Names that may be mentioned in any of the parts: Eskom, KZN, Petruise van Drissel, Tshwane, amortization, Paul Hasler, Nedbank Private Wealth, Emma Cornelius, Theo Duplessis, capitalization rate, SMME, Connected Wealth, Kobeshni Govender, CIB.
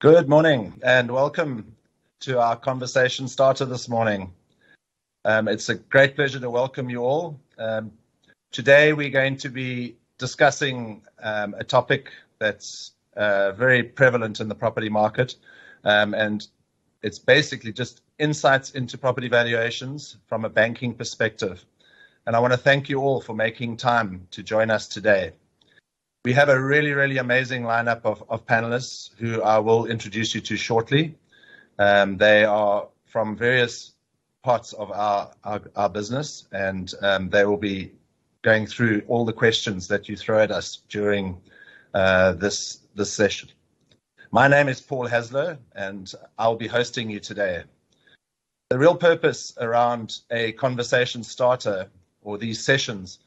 Good morning and welcome to our conversation starter this morning. It's a great pleasure to welcome you all. Today we're going to be discussing a topic that's very prevalent in the property market, and it's basically just insights into property valuations from a banking perspective. And I want to thank you all for making time to join us today. We have a really amazing lineup of panelists who I will introduce you to shortly. They are from various parts of our business, and they will be going through all the questions that you throw at us during this session. My name is Paul Hasler, and I'll be hosting you today. The real purpose around a conversation starter or these sessions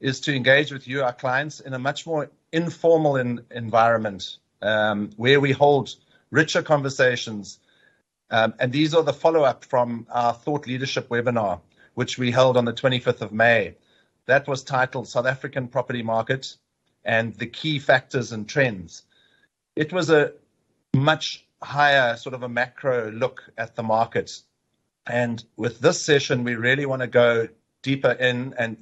is to engage with you, our clients, in a much more informal environment where we hold richer conversations. And these are the follow-up from our thought leadership webinar, which we held on the 25th of May. That was titled South African Property Market and the Key Factors and Trends. It was a much higher sort of a macro look at the market. And with this session, we really want to go deeper in and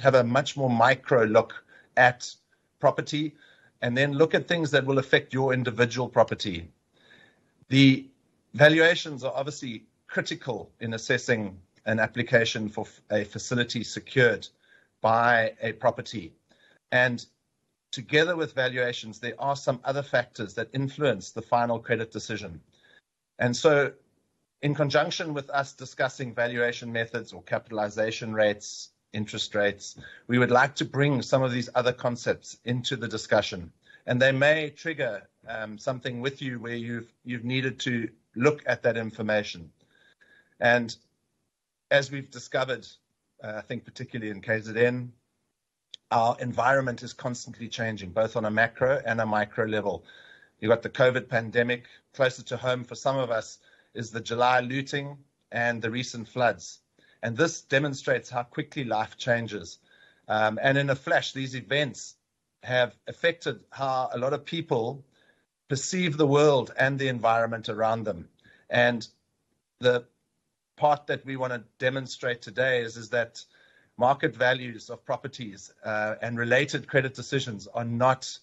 have a much more micro look at property, and then look at things that will affect your individual property. The valuations are obviously critical in assessing an application for a facility secured by a property. And together with valuations, there are some other factors that influence the final credit decision. And so in conjunction with us discussing valuation methods or capitalization rates, interest rates, we would like to bring some of these other concepts into the discussion. And they may trigger something with you where you've needed to look at that information. And as we've discovered, I think particularly in KZN, our environment is constantly changing, both on a macro and a micro level. You've got the COVID pandemic. Closer to home for some of us is the July looting and the recent floods. And this demonstrates how quickly life changes. And in a flash, these events have affected how a lot of people perceive the world and the environment around them. And the part that we want to demonstrate today is that market values of properties and related credit decisions are not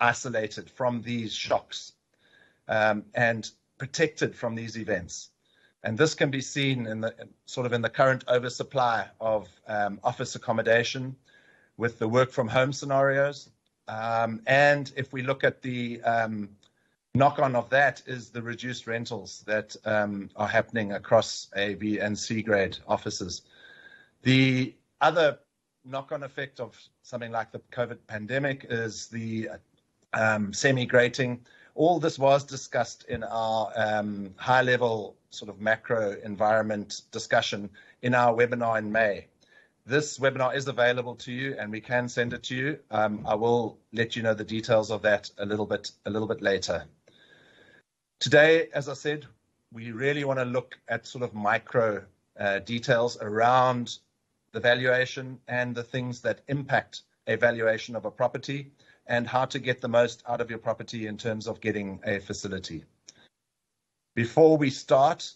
isolated from these shocks. And protected from these events. And this can be seen in the sort of in the current oversupply of office accommodation with the work from home scenarios. And if we look at the knock on of that is the reduced rentals that are happening across A, B and C grade offices. The other knock on effect of something like the COVID pandemic is the semi-grating. All this was discussed in our high-level sort of macro environment discussion in our webinar in May. This webinar is available to you, and we can send it to you. I will let you know the details of that a little bit later. Today, as I said, we really want to look at sort of micro details around the valuation and the things that impact a valuation of a property, and how to get the most out of your property in terms of getting a facility. Before we start,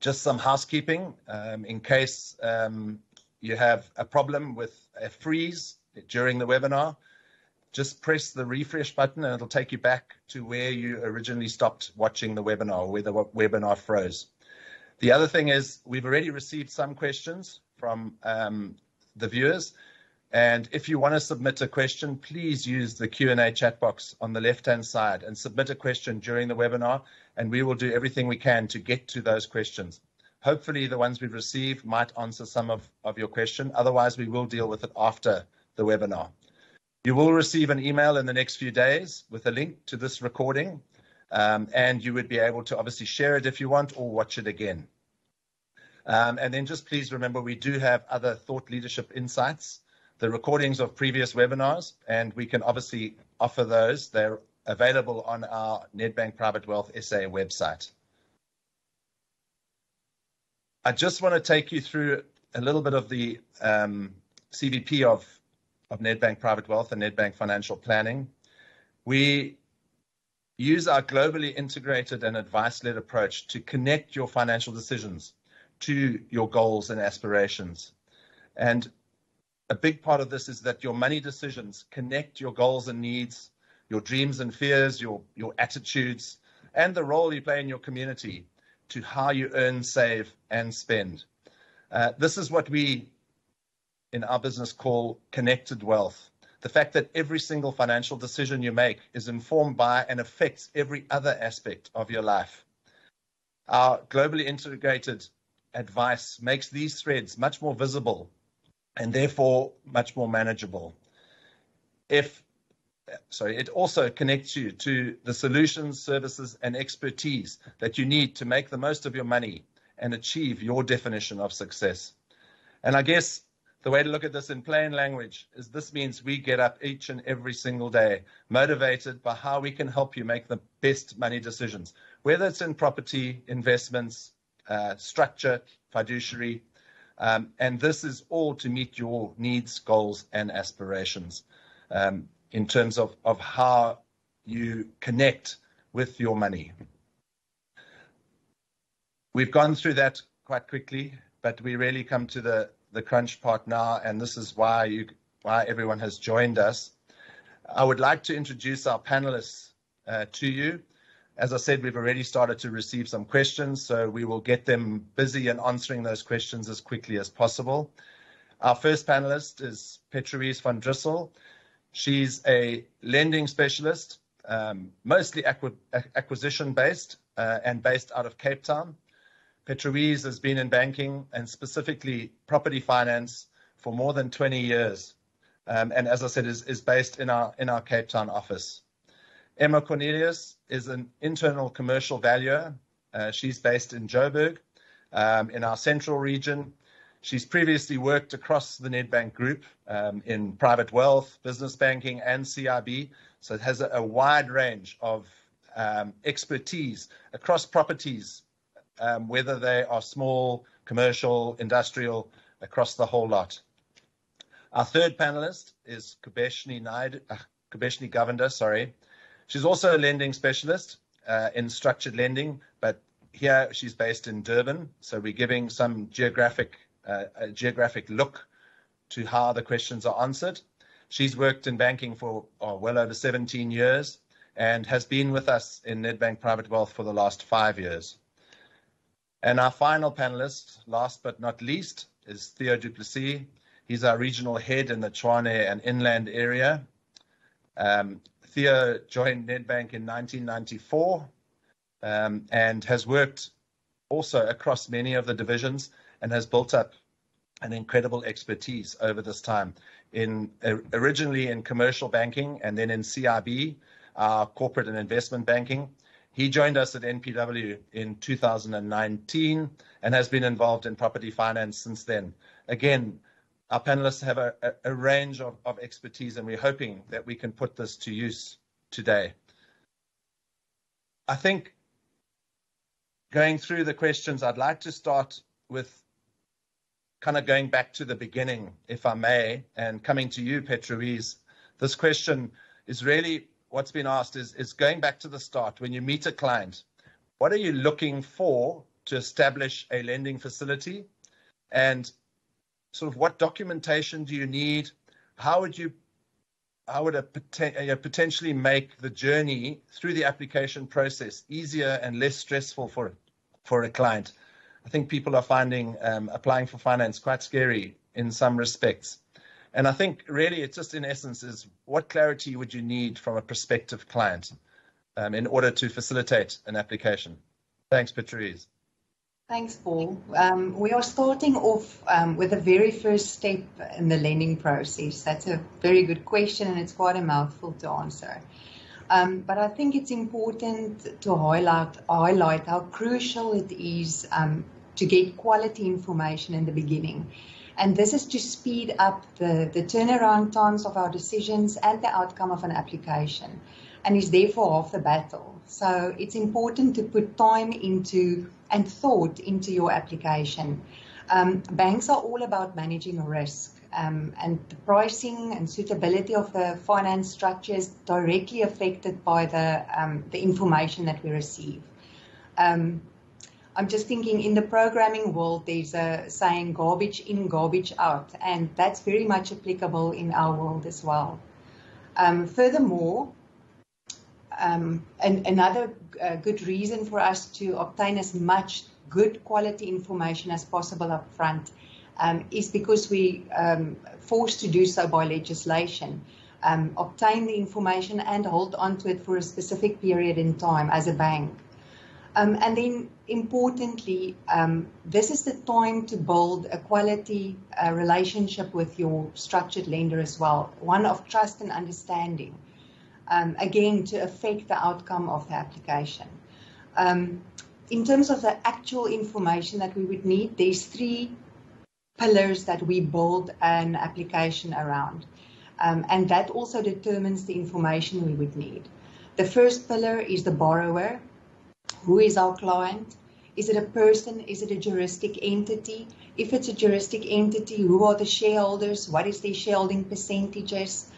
just some housekeeping in case you have a problem with a freeze during the webinar. Just press the refresh button and it'll take you back to where you originally stopped watching the webinar, where the webinar froze. The other thing is we've already received some questions from the viewers. And if you want to submit a question, please use the Q&A chat box on the left-hand side and submit a question during the webinar, and we will do everything we can to get to those questions. Hopefully the ones we've received might answer some of your question. Otherwise, we will deal with it after the webinar. You will receive an email in the next few days with a link to this recording, and you would be able to obviously share it if you want or watch it again. And then just please remember, we do have other thought leadership insights, the recordings of previous webinars, and we can obviously offer those. They're available on our Nedbank Private Wealth SA website. I just want to take you through a little bit of the CVP of Nedbank Private Wealth and Nedbank Financial Planning. We Use our globally integrated and advice-led approach to connect your financial decisions to your goals and aspirations. And a big part of this is that your money decisions connect your goals and needs, your dreams and fears, your attitudes, and the role you play in your community to how you earn, save, and spend. This is what we in our business call Connected Wealth. The fact that every single financial decision you make is informed by and affects every other aspect of your life. Our globally integrated advice makes these threads much more visible and therefore much more manageable. It also connects you to the solutions, services, and expertise that you need to make the most of your money and achieve your definition of success. And I guess the way to look at this in plain language is this means we get up each and every single day motivated by how we can help you make the best money decisions, whether it's in property, investments, structure, fiduciary, and this is all to meet your needs, goals, and aspirations in terms of how you connect with your money. We've gone through that quite quickly, but we really come to the crunch part now, and this is why everyone has joined us. I would like to introduce our panelists to you. As I said, we've already started to receive some questions, so we will get them busy and answering those questions as quickly as possible. Our first panelist is Petruise van Drissel. She's a lending specialist, mostly acquisition-based and based out of Cape Town. Petruise has been in banking and specifically property finance for more than 20 years. And as I said, is based in our Cape Town office. Emma Cornelius is an internal commercial valuer. She's based in Joburg, in our central region. She's previously worked across the Nedbank Group in private wealth, business banking, and CIB. So it has a wide range of expertise across properties, whether they are small, commercial, industrial, across the whole lot. Our third panelist is Kobeshni Govender, sorry. She's also a lending specialist in structured lending, but here she's based in Durban. So we're giving some geographic look to how the questions are answered. She's worked in banking for well over 17 years and has been with us in Nedbank Private Wealth for the last 5 years. And our final panelist, last but not least, is Theo Duplessis. He's our regional head in the Tshwane and Inland area. Theo joined Nedbank in 1994 and has worked also across many of the divisions and has built up an incredible expertise over this time, originally in commercial banking and then in CIB, our corporate and investment banking. He joined us at NPW in 2019 and has been involved in property finance since then. Again, our panelists have a range of expertise, and we're hoping that we can put this to use today. I think going through the questions, I'd like to start with kind of going back to the beginning, if I may, and coming to you, Petruise. This question is really, what's been asked is going back to the start. When you meet a client, what are you looking for to establish a lending facility? And sort of what documentation do you need? How would potentially make the journey through the application process easier and less stressful for a client? I think people are finding applying for finance quite scary in some respects. And I think really it's just in essence is what clarity would you need from a prospective client in order to facilitate an application? Thanks, Petruise. Thanks, Paul. We are starting off with the very first step in the lending process. That's a very good question, and it's quite a mouthful to answer. But I think it's important to highlight how crucial it is to get quality information in the beginning. And this is to speed up the turnaround times of our decisions and the outcome of an application, and is therefore half the battle. So it's important to put time into and thought into your application. Banks are all about managing risk. and the pricing and suitability of the finance structure is directly affected by the information that we receive. I'm just thinking in the programming world, there's a saying, garbage in, garbage out, and that's very much applicable in our world as well. Furthermore, another good reason for us to obtain as much good quality information as possible up front is because we forced to do so by legislation. Obtain the information and hold on to it for a specific period in time as a bank. And then importantly, this is the time to build a quality relationship with your structured lender as well, one of trust and understanding, again, to affect the outcome of the application. In terms of the actual information that we would need, there's three pillars that we build an application around, and that also determines the information we would need. The first pillar is the borrower. Who is our client? Is it a person? Is it a juristic entity? If it's a juristic entity, who are the shareholders? What is their shareholding percentages?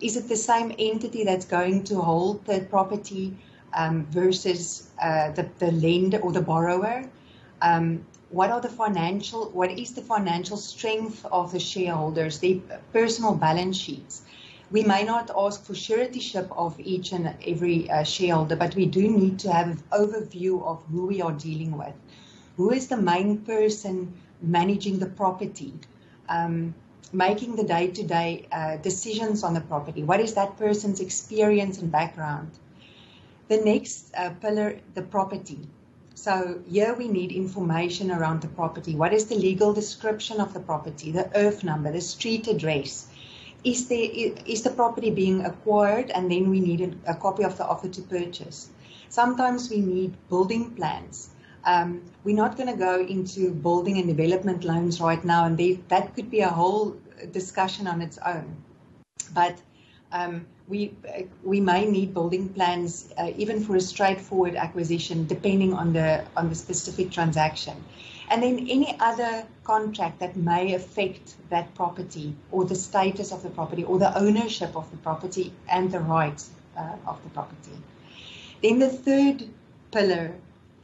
Is it the same entity that's going to hold the property versus the lender or the borrower? What is the financial strength of the shareholders, their personal balance sheets? We may not ask for suretyship of each and every shareholder, but we do need to have an overview of who we are dealing with. Who is the main person managing the property, making the day-to-day decisions on the property? What is that person's experience and background? The next pillar, the property. So here we need information around the property. What is the legal description of the property, the IRF number, the street address? Is the property being acquired? And then we need a copy of the offer to purchase. Sometimes we need building plans. We're not going to go into building and development loans right now, and that could be a whole discussion on its own. But we may need building plans even for a straightforward acquisition, depending on the specific transaction. And then any other contract that may affect that property or the status of the property or the ownership of the property and the rights of the property. Then the third pillar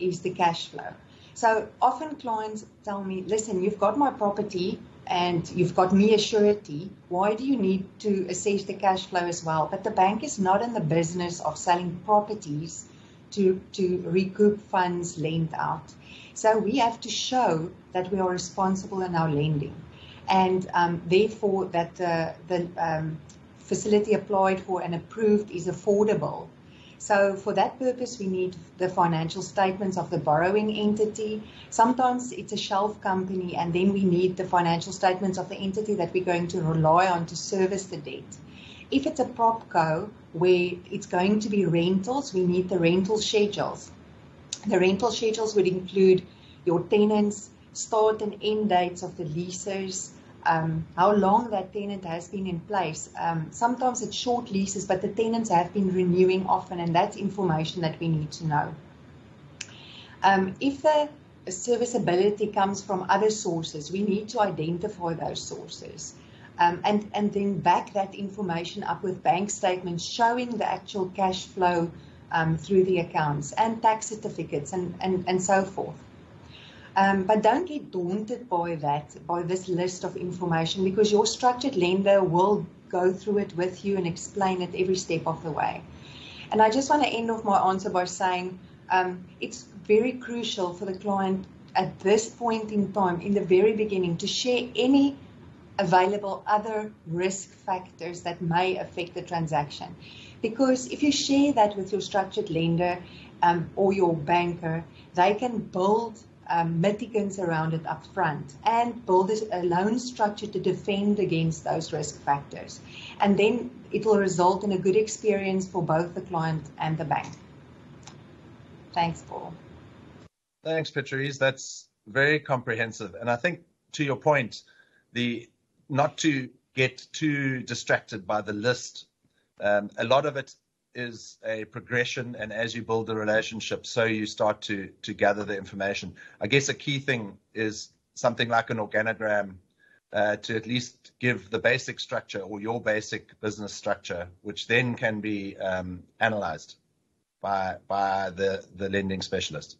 is the cash flow. So often clients tell me, listen, you've got my property and you've got me a surety. Why do you need to assess the cash flow as well? But the bank is not in the business of selling properties to recoup funds lent out. So we have to show that we are responsible in our lending, and therefore that the facility applied for and approved is affordable. So for that purpose, we need the financial statements of the borrowing entity. Sometimes it's a shelf company, and then we need the financial statements of the entity that we're going to rely on to service the debt. If it's a propco where it's going to be rentals, we need the rental schedules. The rental schedules would include your tenants, start and end dates of the leases, how long that tenant has been in place. Sometimes it's short leases, but the tenants have been renewing often, and that's information that we need to know. If the serviceability comes from other sources, we need to identify those sources and then back that information up with bank statements showing the actual cash flow through the accounts and tax certificates and so forth. But don't get daunted by this list of information, because your structured lender will go through it with you and explain it every step of the way. And I just want to end off my answer by saying it's very crucial for the client at this point in time, in the very beginning, to share any available other risk factors that may affect the transaction. Because if you share that with your structured lender or your banker, they can build mitigants around it up front and build a loan structure to defend against those risk factors. And then it will result in a good experience for both the client and the bank. Thanks, Paul. Thanks, Petruise. That's very comprehensive. And I think, to your point, not to get too distracted by the list. A lot of it is a progression, and as you build the relationship, so you start to gather the information. I guess a key thing is something like an organogram to at least give the basic structure or your basic business structure, which then can be analyzed by the lending specialist.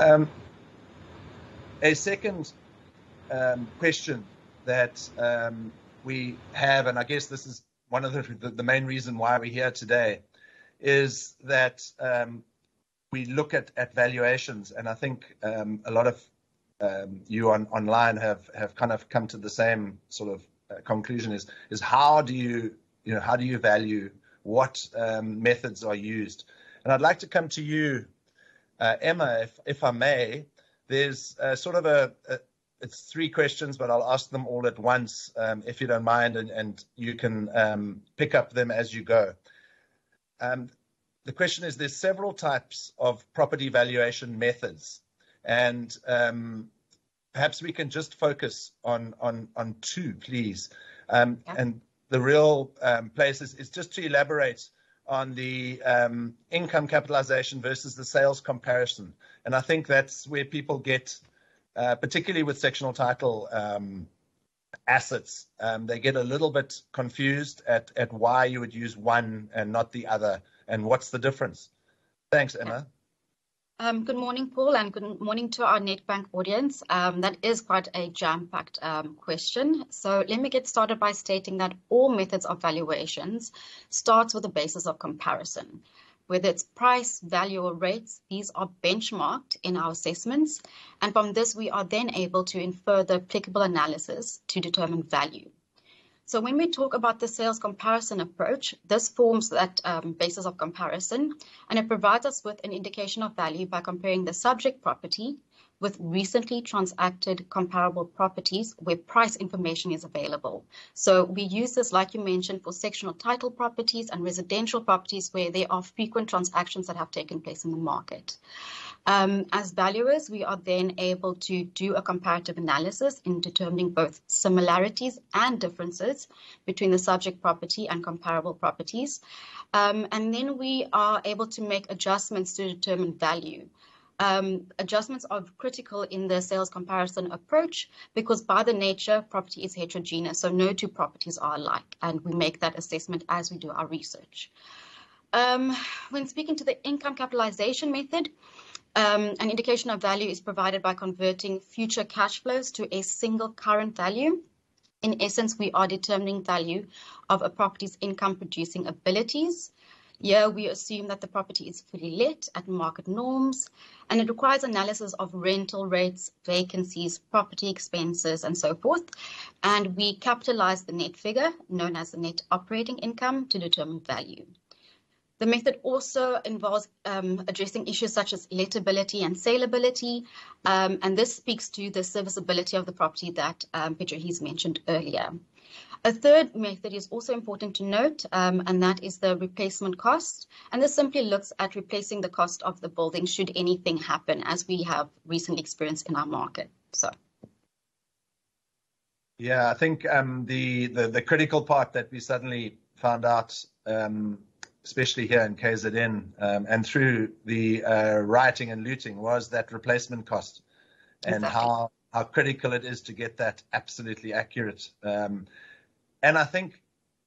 A second question that we have, and I guess this is one of the main reason why we're here today, is that we look at valuations, and I think a lot of you online have kind of come to the same sort of conclusion, is how do you value, what methods are used. And I'd like to come to you, Emma, if I may. There's sort of it's three questions, but I'll ask them all at once, if you don't mind, and you can pick up them as you go. The question is, there's several types of property valuation methods, and perhaps we can just focus on two, please. And the real place is just to elaborate on the income capitalization versus the sales comparison. And I think that's where people get, particularly with sectional title assets, they get a little bit confused at why you would use one and not the other, and what's the difference. Thanks, Emma. Good morning, Paul, and good morning to our Nedbank audience. That is quite a jam-packed question. So let me get started by stating that all methods of valuations starts with the basis of comparison. Whether it's price, value, or rates, these are benchmarked in our assessments, and from this we are then able to infer the applicable analysis to determine value. So when we talk about the sales comparison approach, this forms that basis of comparison, and it provides us with an indication of value by comparing the subject property with recently transacted comparable properties where price information is available. So we use this, like you mentioned, for sectional title properties and residential properties where there are frequent transactions that have taken place in the market. As valuers, we are then able to do a comparative analysis in determining both similarities and differences between the subject property and comparable properties. And then we are able to make adjustments to determine value. Adjustments are critical in the sales comparison approach because by the nature, property is heterogeneous, so no two properties are alike, and we make that assessment as we do our research. When speaking to the income capitalization method, an indication of value is provided by converting future cash flows to a single current value. In essence, we are determining value of a property's income-producing abilities. Here, we assume that the property is fully let at market norms, and it requires analysis of rental rates, vacancies, property expenses, and so forth. And we capitalize the net figure, known as the net operating income, to determine value. The method also involves addressing issues such as lettability and saleability, and this speaks to the serviceability of the property that Petruise mentioned earlier. A third method is also important to note, and that is the replacement cost. And this simply looks at replacing the cost of the building should anything happen, as we have recently experienced in our market. So, yeah, I think the critical part that we suddenly found out, especially here in KZN, and through the rioting and looting, was that replacement cost, and exactly how critical it is to get that absolutely accurate. And I think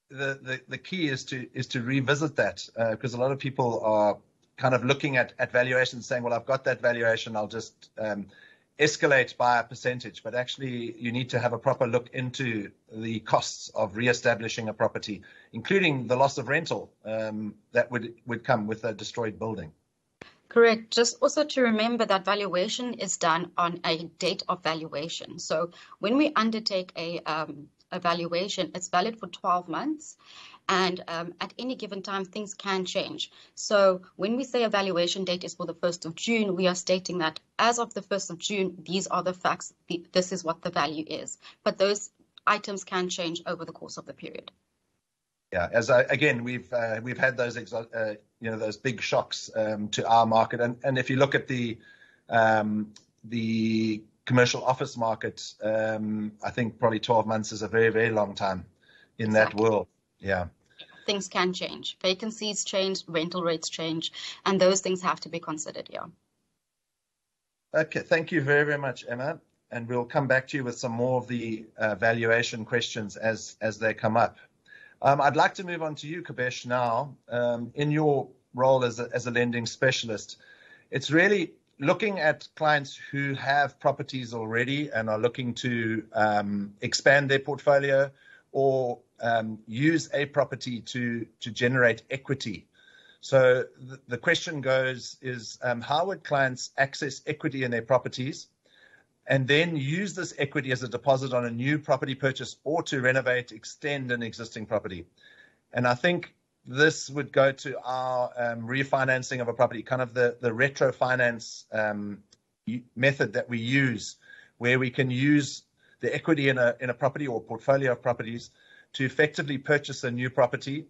the key is to revisit that, because a lot of people are kind of looking at valuations saying, well, I've got that valuation, I'll just escalate by a percentage. But actually, you need to have a proper look into the costs of reestablishing a property, including the loss of rental that would come with a destroyed building. Correct. Just also to remember that valuation is done on a date of valuation. So when we undertake a valuation, it's valid for 12 months, and at any given time things can change. So when we say a valuation date is for the 1st of June, we are stating that as of the 1st of June, these are the facts, this is what the value is. But those items can change over the course of the period. Yeah, as again, we've had those those big shocks to our market, and if you look at the commercial office market, I think probably 12 months is a very, very long time in that world. Yeah, things can change, vacancies change, rental rates change, and those things have to be considered. Yeah. Okay, thank you very, very much, Emma. and we'll come back to you with some more of the valuation questions as they come up. I'd like to move on to you, Kobesh, now. In your role as a lending specialist, it's really looking at clients who have properties already and are looking to expand their portfolio or use a property to generate equity. So the question goes is, how would clients access equity in their properties and then use this equity as a deposit on a new property purchase or to renovate, extend an existing property? And I think this would go to our refinancing of a property, kind of the retro finance method that we use, where we can use the equity in a property or portfolio of properties to effectively purchase a new property.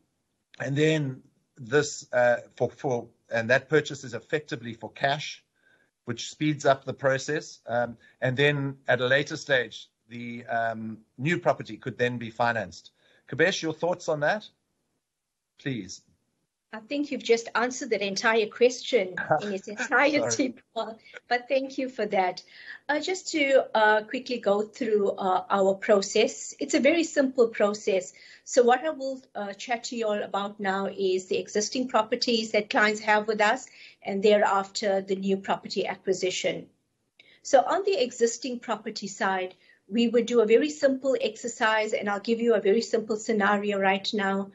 And then this and that purchase is effectively for cash, which speeds up the process. And then at a later stage, the new property could then be financed. Kobesh, your thoughts on that? Please. I think you've just answered that entire question in its entirety, Paul, but thank you for that. Just to quickly go through our process, it's a very simple process. So what I will chat to you all about now is the existing properties that clients have with us and thereafter the new property acquisition. So on the existing property side, we would do a very simple exercise, and I'll give you a very simple scenario right now.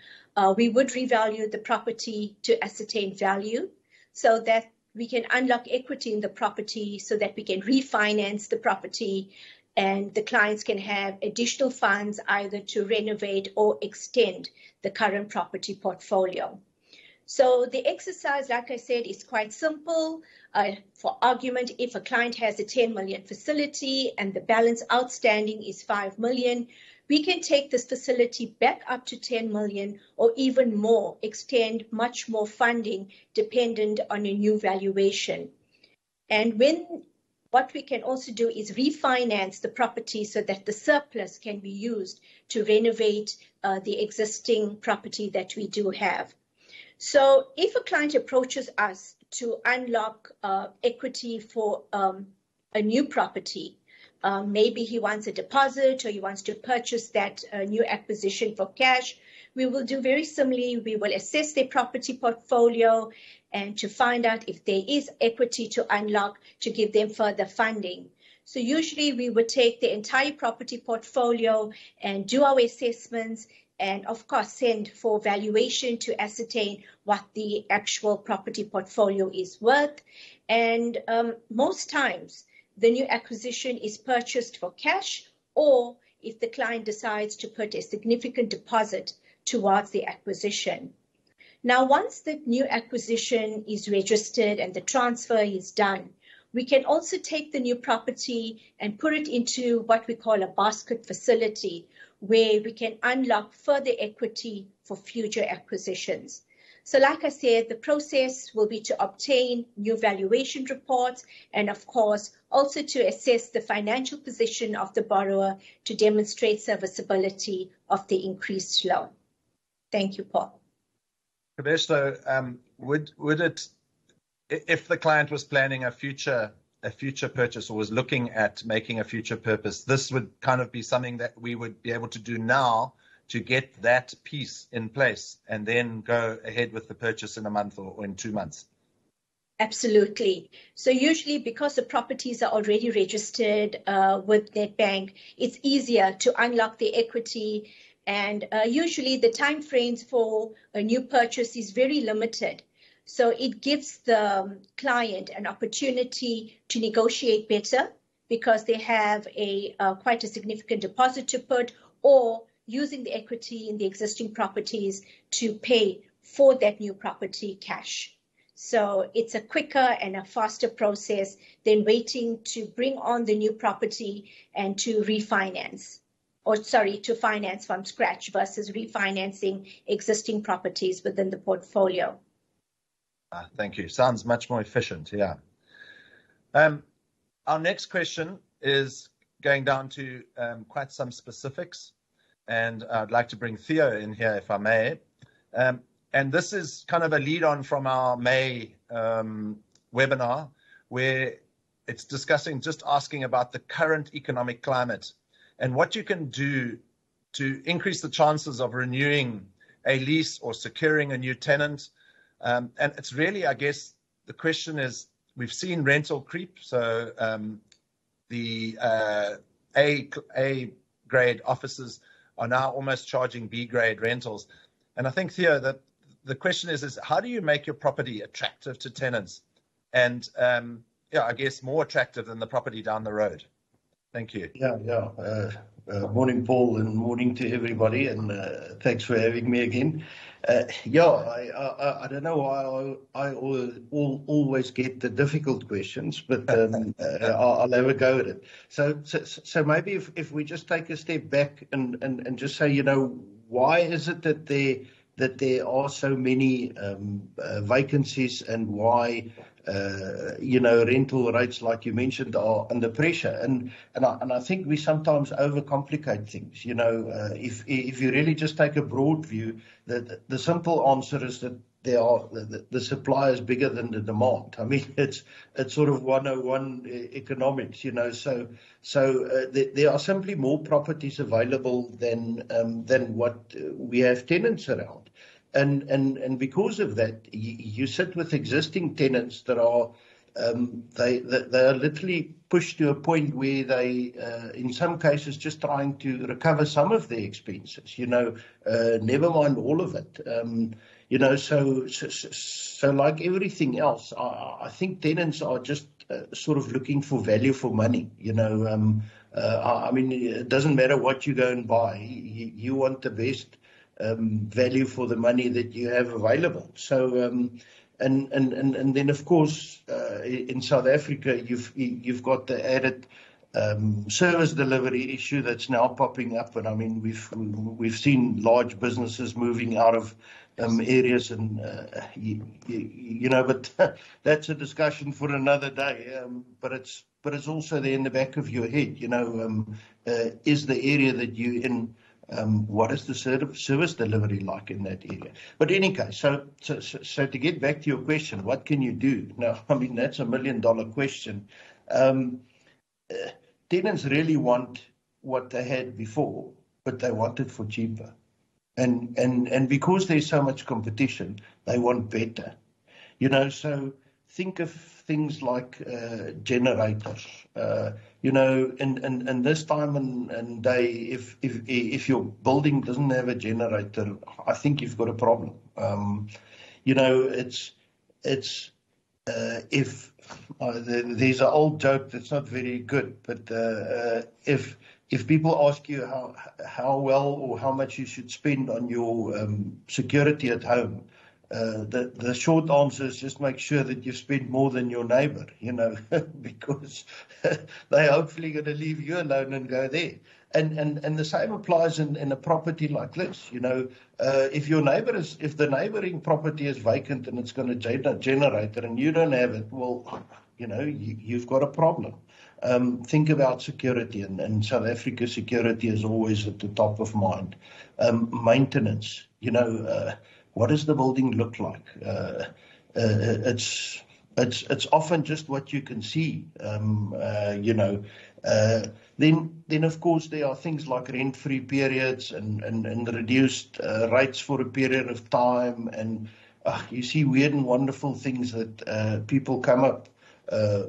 We would revalue the property to ascertain value so that we can unlock equity in the property so that we can refinance the property and the clients can have additional funds either to renovate or extend the current property portfolio. So the exercise, like I said, is quite simple. For argument, if a client has a 10 million facility and the balance outstanding is 5 million, we can take this facility back up to 10 million or even more, extend much more funding dependent on a new valuation. And what we can also do is refinance the property so that the surplus can be used to renovate the existing property that we do have. So if a client approaches us to unlock equity for a new property, maybe he wants a deposit or he wants to purchase that new acquisition for cash, we will do very similarly. We will assess their property portfolio and to find out if there is equity to unlock to give them further funding. So usually we would take the entire property portfolio and do our assessments and of course send for valuation to ascertain what the actual property portfolio is worth. And most times the new acquisition is purchased for cash, or if the client decides to put a significant deposit towards the acquisition. Now, once the new acquisition is registered and the transfer is done, we can also take the new property and put it into what we call a basket facility, where we can unlock further equity for future acquisitions. So like I said, the process will be to obtain new valuation reports and of course also to assess the financial position of the borrower to demonstrate serviceability of the increased loan. Thank you, Paul. Kobesh, so would it, if the client was planning a future purchase or was looking at making a future purchase, this would kind of be something that we would be able to do now to get that piece in place and then go ahead with the purchase in a month or in 2 months? Absolutely. So usually because the properties are already registered with Nedbank, it's easier to unlock the equity, and usually the time frames for a new purchase is very limited. So it gives the client an opportunity to negotiate better because they have quite a significant deposit to put, or using the equity in the existing properties to pay for that new property cash. So it's a quicker and a faster process than waiting to bring on the new property and to refinance, or sorry, to finance from scratch versus refinancing existing properties within the portfolio. Thank you. Sounds much more efficient, yeah. Our next question is going down to quite some specifics, and I'd like to bring Theo in here, if I may. And this is kind of a lead on from our May webinar, where It's discussing just asking about the current economic climate and what you can do to increase the chances of renewing a lease or securing a new tenant. And it's really, I guess, the question is, we've seen rental creep. So the A-grade offices are now almost charging B-grade rentals. And I think, Theo, that the question is how do you make your property attractive to tenants? And yeah, I guess more attractive than the property down the road. Thank you. Yeah. Morning, Paul, and morning to everybody, and thanks for having me again. I don't know why I always get the difficult questions, but I'll have a go at it. So maybe if we just take a step back and just say, why is it that there are so many vacancies, and why rental rates, like you mentioned, are under pressure, and I think we sometimes overcomplicate things. If you really just take a broad view, the simple answer is that the supply is bigger than the demand. I mean, it's sort of 101 economics. So there are simply more properties available than what we have tenants around. And because of that, you sit with existing tenants that are they are literally pushed to a point where they, in some cases, just trying to recover some of their expenses. Never mind all of it. So like everything else, I think tenants are just sort of looking for value for money. I mean, it doesn't matter what you go and buy. You want the best value for the money that you have available. So, and then of course, in South Africa, you've got the added service delivery issue that's now popping up. And I mean, we've seen large businesses moving out of areas, and but that's a discussion for another day. But it's also there in the back of your head. Is the area that you're in, what is the service delivery like in that area? But in any case, so to get back to your question, what can you do? Now, I mean, that's $1 million question. Tenants really want what they had before, but they want it for cheaper. And because there's so much competition, they want better. So think of things like generators. In this time and day, if your building doesn't have a generator, I think you've got a problem. There's an old joke that's not very good, but if people ask you how well or how much you should spend on your security at home, the short answer is just make sure that you spend more than your neighbor, because they're hopefully going to leave you alone and go there. And the same applies in a property like this. If the neighboring property is vacant and it's going to generate it and you don't have it, well, you've got a problem. Think about security, and South Africa security is always at the top of mind. Maintenance, what does the building look like? It's often just what you can see. Then of course there are things like rent-free periods and reduced rates for a period of time, and you see weird and wonderful things that people come up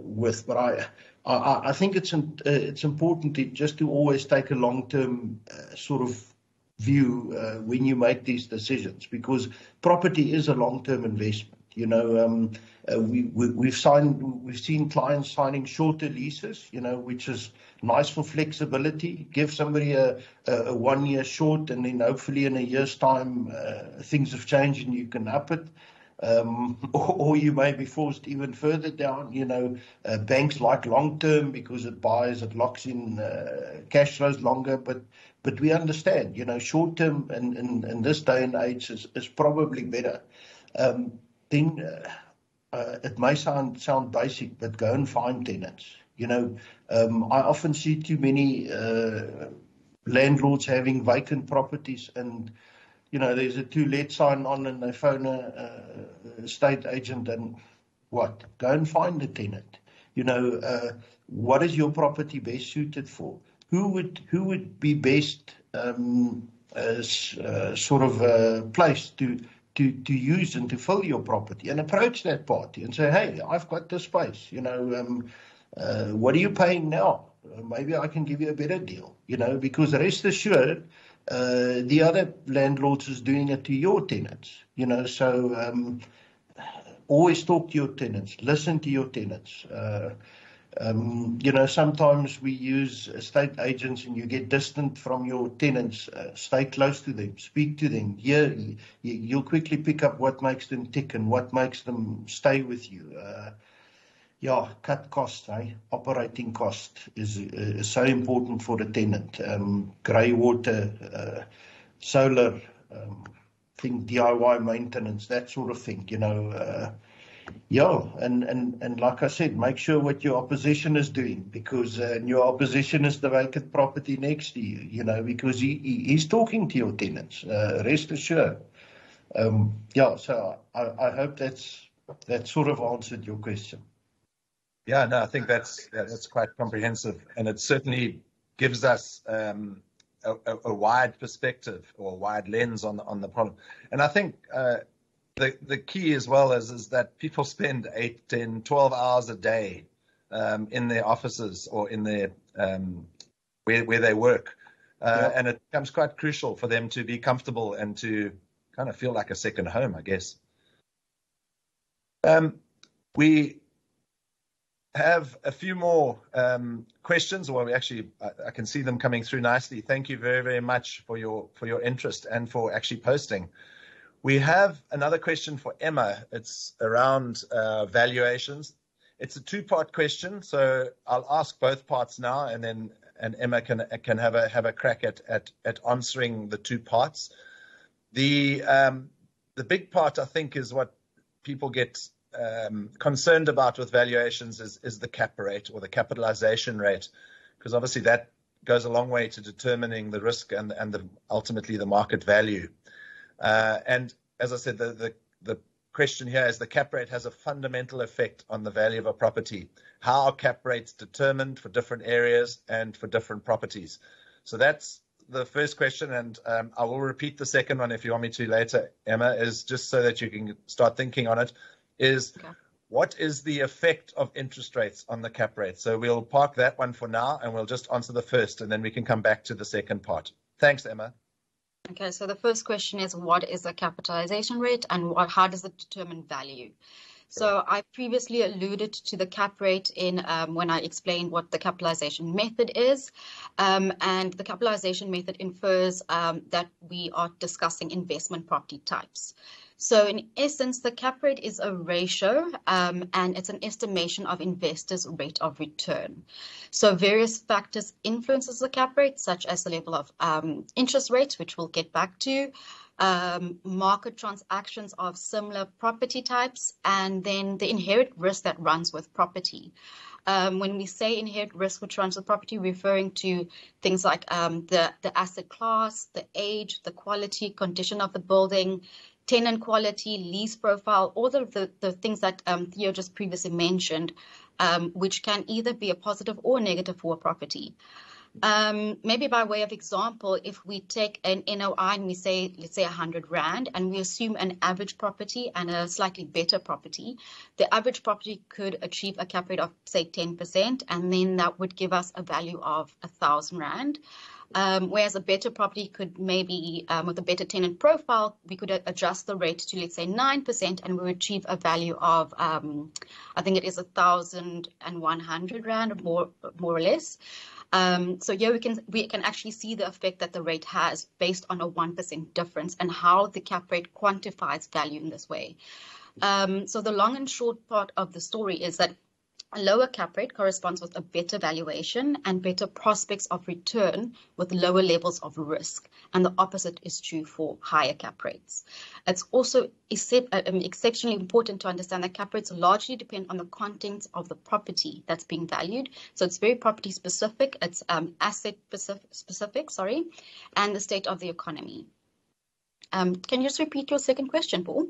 with. But I think it's important to always take a long-term sort of view when you make these decisions, because property is a long-term investment. We've seen clients signing shorter leases, which is nice for flexibility. Give somebody a 1 year short, and then hopefully in a year's time things have changed and you can up it, or you may be forced even further down. Banks like long term because it locks in cash flows longer, but we understand, short term in this day and age is probably better. Then it may sound basic, but go and find tenants. I often see too many landlords having vacant properties, and there's a to-let sign on, and they phone a estate agent, and what? Go and find the tenant. what is your property best suited for? Who would be best placed to use and to fill your property, and approach that party and say, hey, I've got this space, what are you paying now? Maybe I can give you a better deal, because rest assured, the other landlords is doing it to your tenants, so always talk to your tenants, listen to your tenants. Sometimes we use estate agents and you get distant from your tenants. Stay close to them, speak to them. You'll quickly pick up what makes them tick and what makes them stay with you. Cut costs, eh? Operating cost is so important for the tenant. Grey water, solar, DIY maintenance, that sort of thing, And like I said, make sure what your opposition is doing, because your opposition is the vacant property next to you, because he's talking to your tenants, rest assured. So I hope that sort of answered your question. Yeah, no, I think that's quite comprehensive, and it certainly gives us a wide perspective or a wide lens on the problem. And I think the key as well is that people spend 8, 10, 12 hours a day in their offices or in their where they work, and it becomes quite crucial for them to be comfortable and to kind of feel like a second home, I guess. We have a few more questions. Well, I can see them coming through nicely. Thank you very, very much for your interest and for actually posting. We have another question for Emma. It's around valuations. It's a two-part question, so I'll ask both parts now, and Emma can have a crack at answering the two parts. The big part, I think, is what people get concerned about with valuations is the cap rate or the capitalization rate, because obviously that goes a long way to determining the risk and ultimately the market value. And as I said, the question here is the cap rate has a fundamental effect on the value of a property. How are cap rates determined for different areas and for different properties? So that's the first question, and I will repeat the second one if you want me to later, Emma, is just so that you can start thinking on it. What is the effect of interest rates on the cap rate? So we'll park that one for now, and we'll just answer the first, and then we can come back to the second part. Thanks, Emma. Okay, so the first question is, what is the capitalization rate, and how does it determine value? So I previously alluded to the cap rate when I explained what the capitalization method is, and the capitalization method infers that we are discussing investment property types. So in essence, the cap rate is a ratio, and it's an estimation of investors' rate of return. So various factors influences the cap rate, such as the level of interest rates, which we'll get back to, market transactions of similar property types, and then the inherent risk that runs with property. When we say inherent risk which runs with property, referring to things like the asset class, the age, the quality, condition of the building, tenant quality, lease profile, all of the things that Theo just previously mentioned, which can either be a positive or negative for a property. Maybe by way of example, if we take an NOI and we say, let's say 100 Rand, and we assume an average property and a slightly better property, the average property could achieve a cap rate of, say, 10%, and then that would give us a value of 1,000 Rand. Whereas a better property could maybe, with a better tenant profile, we could adjust the rate to, let's say, 9%, and we would achieve a value of, I think it is 1,100 Rand, more or less. So here we can actually see the effect that the rate has based on a 1% difference and how the cap rate quantifies value in this way. So the long and short part of the story is that a lower cap rate corresponds with a better valuation and better prospects of return with lower levels of risk, and the opposite is true for higher cap rates. It's also exceptionally important to understand that cap rates largely depend on the contents of the property that's being valued. So it's very property specific, it's asset specific, and the state of the economy. Can you just repeat your second question, Paul?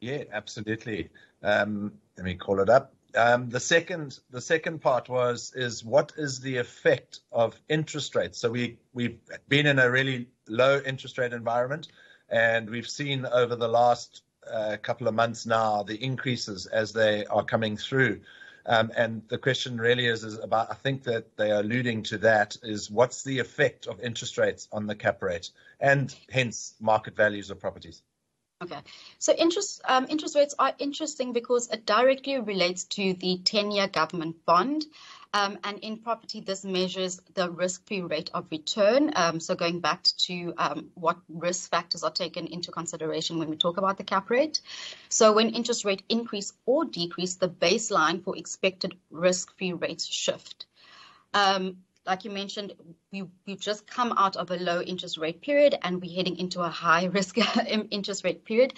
Yeah, absolutely. Let me call it up. The second part is what is the effect of interest rates? So we've been in a really low interest rate environment, and we've seen over the last couple of months now the increases as they are coming through. And the question really is about, I think that they are alluding to that, is what's the effect of interest rates on the cap rate and hence market values of properties? Okay, so interest rates are interesting because it directly relates to the 10-year government bond. And in property, this measures the risk-free rate of return. So going back to what risk factors are taken into consideration when we talk about the cap rate. So when interest rate increase or decrease, the baseline for expected risk-free rates shift. Like you mentioned, we've just come out of a low interest rate period and we're heading into a high risk interest rate period.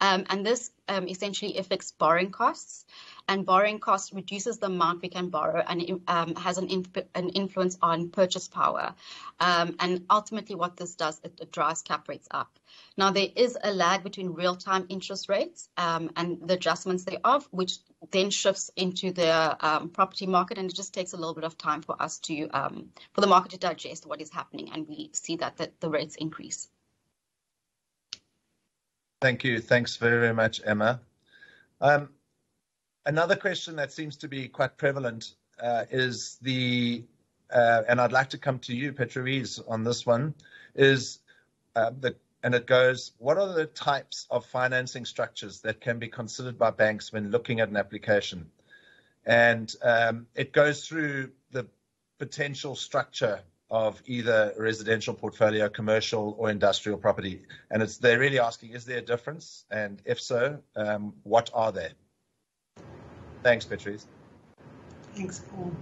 And this essentially affects borrowing costs. And borrowing costs reduces the amount we can borrow and has an influence on purchase power. And ultimately what this does, it drives cap rates up. Now, there is a lag between real-time interest rates and the adjustments thereof, which then shifts into the property market, and it just takes a little bit of time for us to, for the market to digest what is happening, and we see that the rates increase. Thank you. Thanks very much, Emma. Another question that seems to be quite prevalent is and I'd like to come to you, Petruise, on this one, and it goes, what are the types of financing structures that can be considered by banks when looking at an application? And it goes through the potential structure of either residential portfolio, commercial or industrial property. And they're really asking, is there a difference? And if so, what are they? Thanks, Petruise. Thanks, Paul.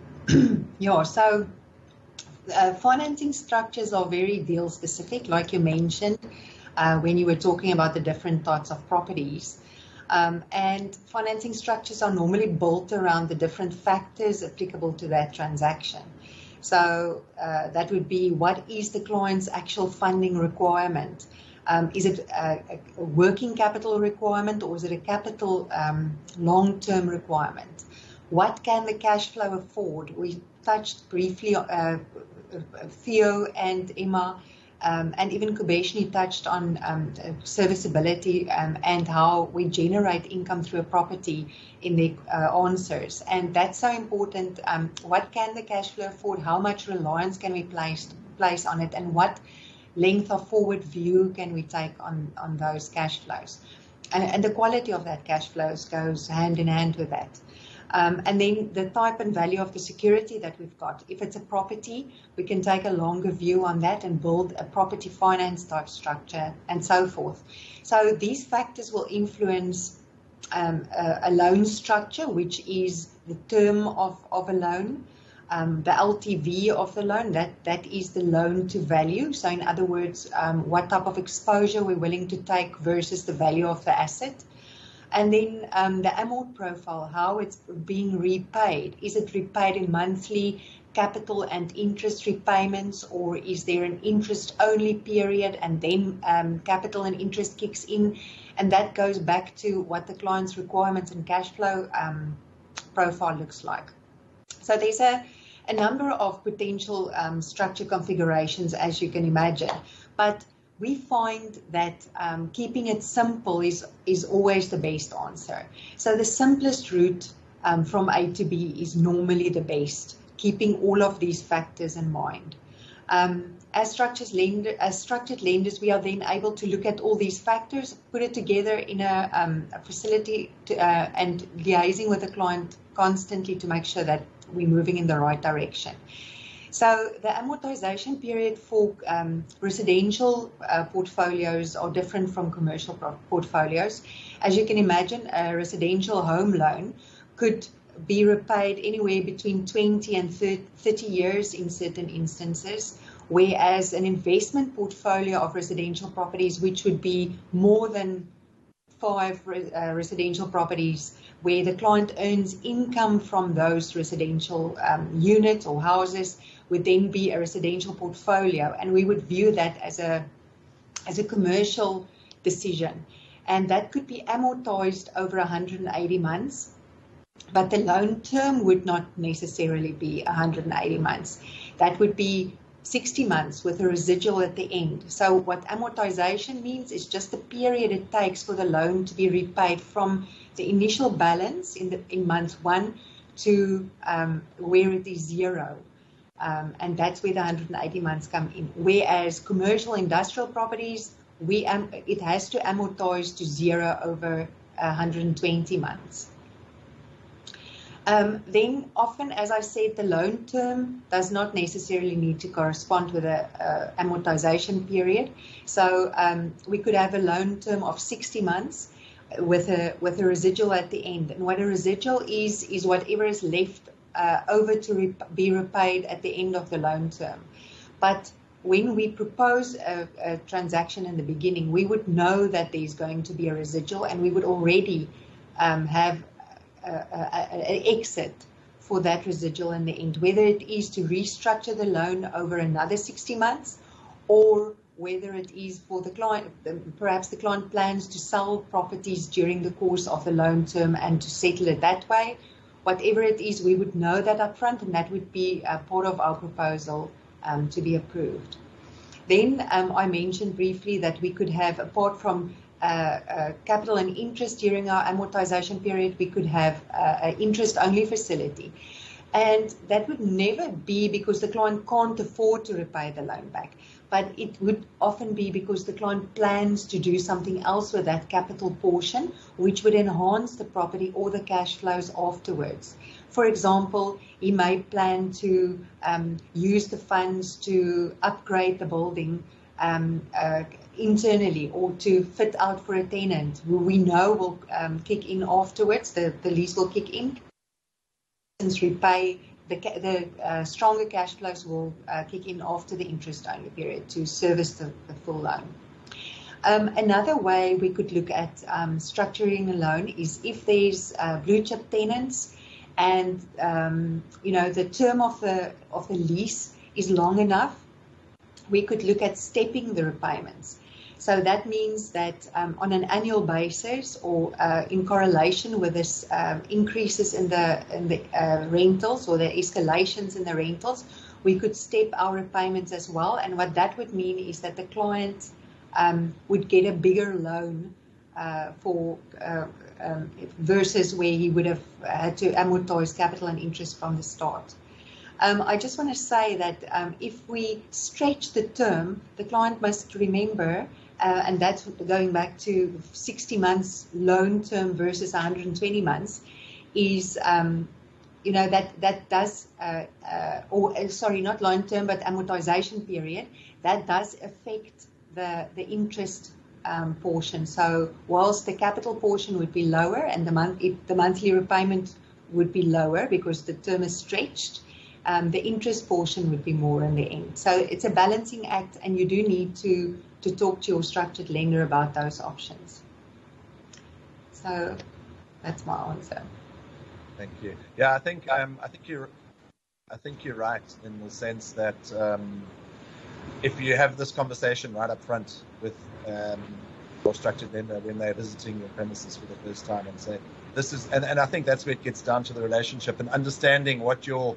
Yeah, so financing structures are very deal specific, like you mentioned, when you were talking about the different types of properties. And financing structures are normally built around the different factors applicable to that transaction. So that would be, what is the client's actual funding requirement? Is it a working capital requirement, or is it a capital long-term requirement? What can the cash flow afford? We touched briefly, Theo and Emma and even Kobeshni touched on serviceability and how we generate income through a property in their answers. And that's so important. What can the cash flow afford? How much reliance can we place on it? And what length of forward view can we take on those cash flows? And the quality of that cash flows goes hand in hand with that. And then the type and value of the security that we've got. If it's a property, we can take a longer view on that and build a property finance type structure and so forth. So these factors will influence a loan structure, which is the term of a loan. The LTV of the loan, that is the loan to value. So in other words, what type of exposure we're willing to take versus the value of the asset. And then the amort profile, how it's being repaid. Is it repaid in monthly capital and interest repayments, or is there an interest only period and then capital and interest kicks in? And that goes back to what the client's requirements and cash flow profile looks like. So there's a number of potential structure configurations, as you can imagine, but we find that keeping it simple is always the best answer. So the simplest route from A to B is normally the best, keeping all of these factors in mind. As structured lenders, we are then able to look at all these factors, put it together in a facility to, and liaising with the client constantly to make sure that we're moving in the right direction. So the amortization period for residential portfolios are different from commercial portfolios. As you can imagine, a residential home loan could be repaid anywhere between 20 and 30 years in certain instances, whereas an investment portfolio of residential properties, which would be more than 5 residential properties, where the client earns income from those residential units or houses, would then be a residential portfolio, and we would view that as a commercial decision, and that could be amortized over 180 months, but the loan term would not necessarily be 180 months. That would be 60 months with a residual at the end. So what amortization means is just the period it takes for the loan to be repaid from the initial balance in month one to where it is zero. And that's where the 180 months come in. Whereas commercial industrial properties, it has to amortize to zero over 120 months. Then often, as I said, the loan term does not necessarily need to correspond with a amortization period. So we could have a loan term of 60 months with a residual at the end. And what a residual is whatever is left over to be repaid at the end of the loan term. But when we propose a transaction in the beginning, we would know that there's going to be a residual, and we would already have an exit for that residual in the end, whether it is to restructure the loan over another 60 months, or whether it is for the client, perhaps the client plans to sell properties during the course of the loan term and to settle it that way. Whatever it is, we would know that upfront, and that would be a part of our proposal to be approved. Then I mentioned briefly that we could have, apart from capital and interest during our amortization period, we could have an interest-only facility. And that would never be because the client can't afford to repay the loan back, but it would often be because the client plans to do something else with that capital portion, which would enhance the property or the cash flows afterwards. For example, he may plan to use the funds to upgrade the building internally, or to fit out for a tenant who we know will kick in afterwards. The lease will kick in, since repay the stronger cash flows will kick in after the interest only period to service the full loan. Another way we could look at structuring a loan is if there's blue chip tenants, and the term of the lease is long enough, we could look at stepping the repayments. So that means that on an annual basis, or in correlation with this increases in the rentals, or the escalations in the rentals, we could step our repayments as well. And what that would mean is that the client would get a bigger loan versus where he would have had to amortize capital and interest from the start. I just want to say that if we stretch the term, the client must remember, and that's going back to 60 months loan term versus 120 months, is, that does, sorry, not loan term, but amortization period, that does affect the interest portion. So whilst the capital portion would be lower and the monthly repayment would be lower because the term is stretched, the interest portion would be more in the end. So it's a balancing act, and you do need to talk to your structured lender about those options. So that's my answer. Thank you. Yeah, I think you're right in the sense that if you have this conversation right up front with your structured lender when they're visiting your premises for the first time, and say this is, and I think that's where it gets down to the relationship and understanding what your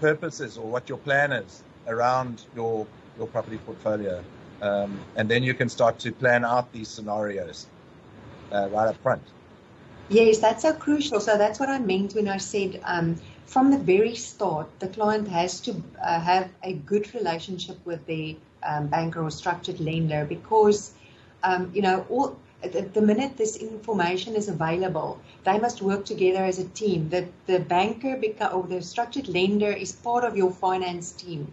purpose is, or what your plan is around your property portfolio. And then you can start to plan out these scenarios right up front. Yes, that's so crucial. So that's what I meant when I said from the very start, the client has to have a good relationship with the banker or structured lender, because, the minute this information is available, they must work together as a team. The banker or the structured lender is part of your finance team,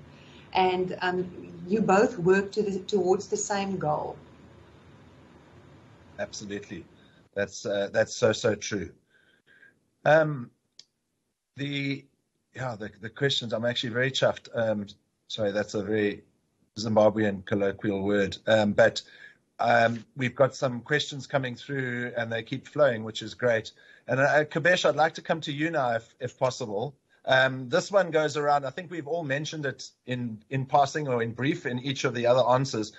and you both work towards the same goal. Absolutely, that's so true. The questions. I'm actually very chuffed. Sorry, that's a very Zimbabwean colloquial word, but. We've got some questions coming through, and they keep flowing, which is great. And Kobesh, I'd like to come to you now, if possible. This one goes around. I think we've all mentioned it in passing or in brief in each of the other answers,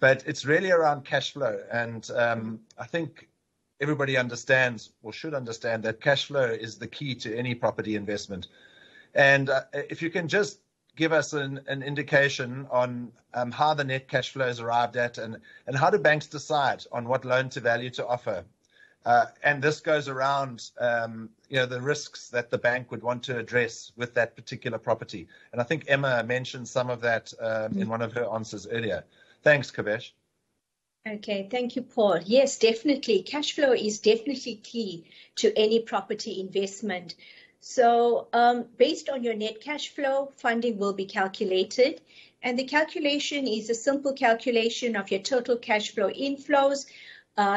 but it's really around cash flow. And I think everybody understands or should understand that cash flow is the key to any property investment. And if you can just give us an indication on how the net cash flow is arrived at, and how do banks decide on what loan to value to offer? And this goes around, the risks that the bank would want to address with that particular property. And I think Emma mentioned some of that in one of her answers earlier. Thanks, Kobesh. Okay, thank you, Paul. Yes, definitely. Cash flow is definitely key to any property investment. So based on your net cash flow, funding will be calculated. And the calculation is a simple calculation of your total cash flow inflows,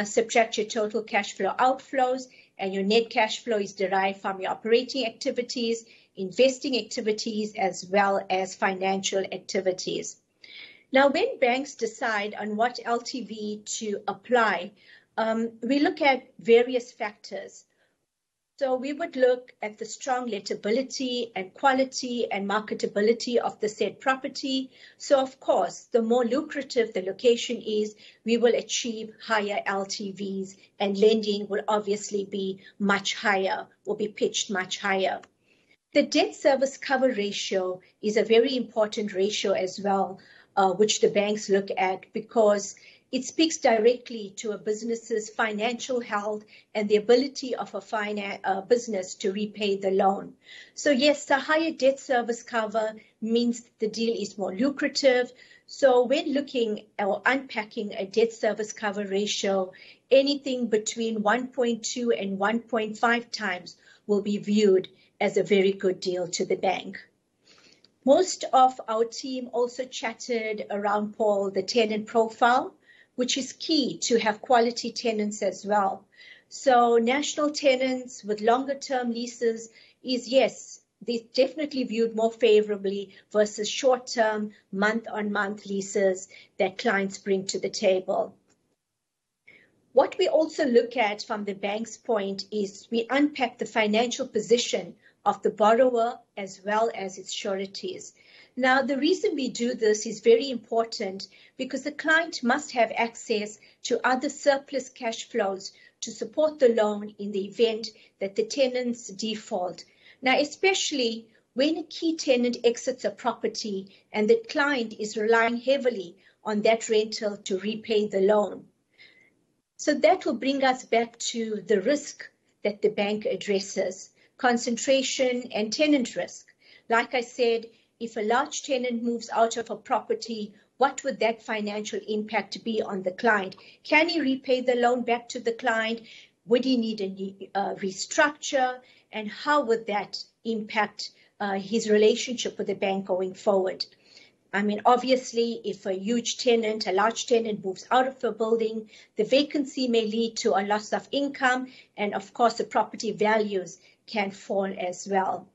subtract your total cash flow outflows, and your net cash flow is derived from your operating activities, investing activities, as well as financial activities. Now, when banks decide on what LTV to apply, we look at various factors. So we would look at the strong lettability and quality and marketability of the said property. So, of course, the more lucrative the location is, we will achieve higher LTVs, and lending will obviously be much higher, will be pitched much higher. The debt service cover ratio is a very important ratio as well, which the banks look at, because it speaks directly to a business's financial health and the ability of a business to repay the loan. So yes, the higher debt service cover means the deal is more lucrative. So when looking or unpacking a debt service cover ratio, anything between 1.2 and 1.5 times will be viewed as a very good deal to the bank. Most of our team also chatted around, Paul, the tenant profile, which is key to have quality tenants as well. So national tenants with longer term leases is, yes, they're definitely viewed more favorably versus short term, month on month leases that clients bring to the table. What we also look at from the bank's point is we unpack the financial position of the borrower as well as its sureties. Now, the reason we do this is very important because the client must have access to other surplus cash flows to support the loan in the event that the tenants default. Now, especially when a key tenant exits a property and the client is relying heavily on that rental to repay the loan. So that will bring us back to the risk that the bank addresses. Concentration and tenant risk. Like I said, if a large tenant moves out of a property, what would that financial impact be on the client? Can he repay the loan back to the client? Would he need a restructure? And how would that impact his relationship with the bank going forward? I mean, obviously, if a large tenant moves out of a building, the vacancy may lead to a loss of income, and of course, the property values can fall as well.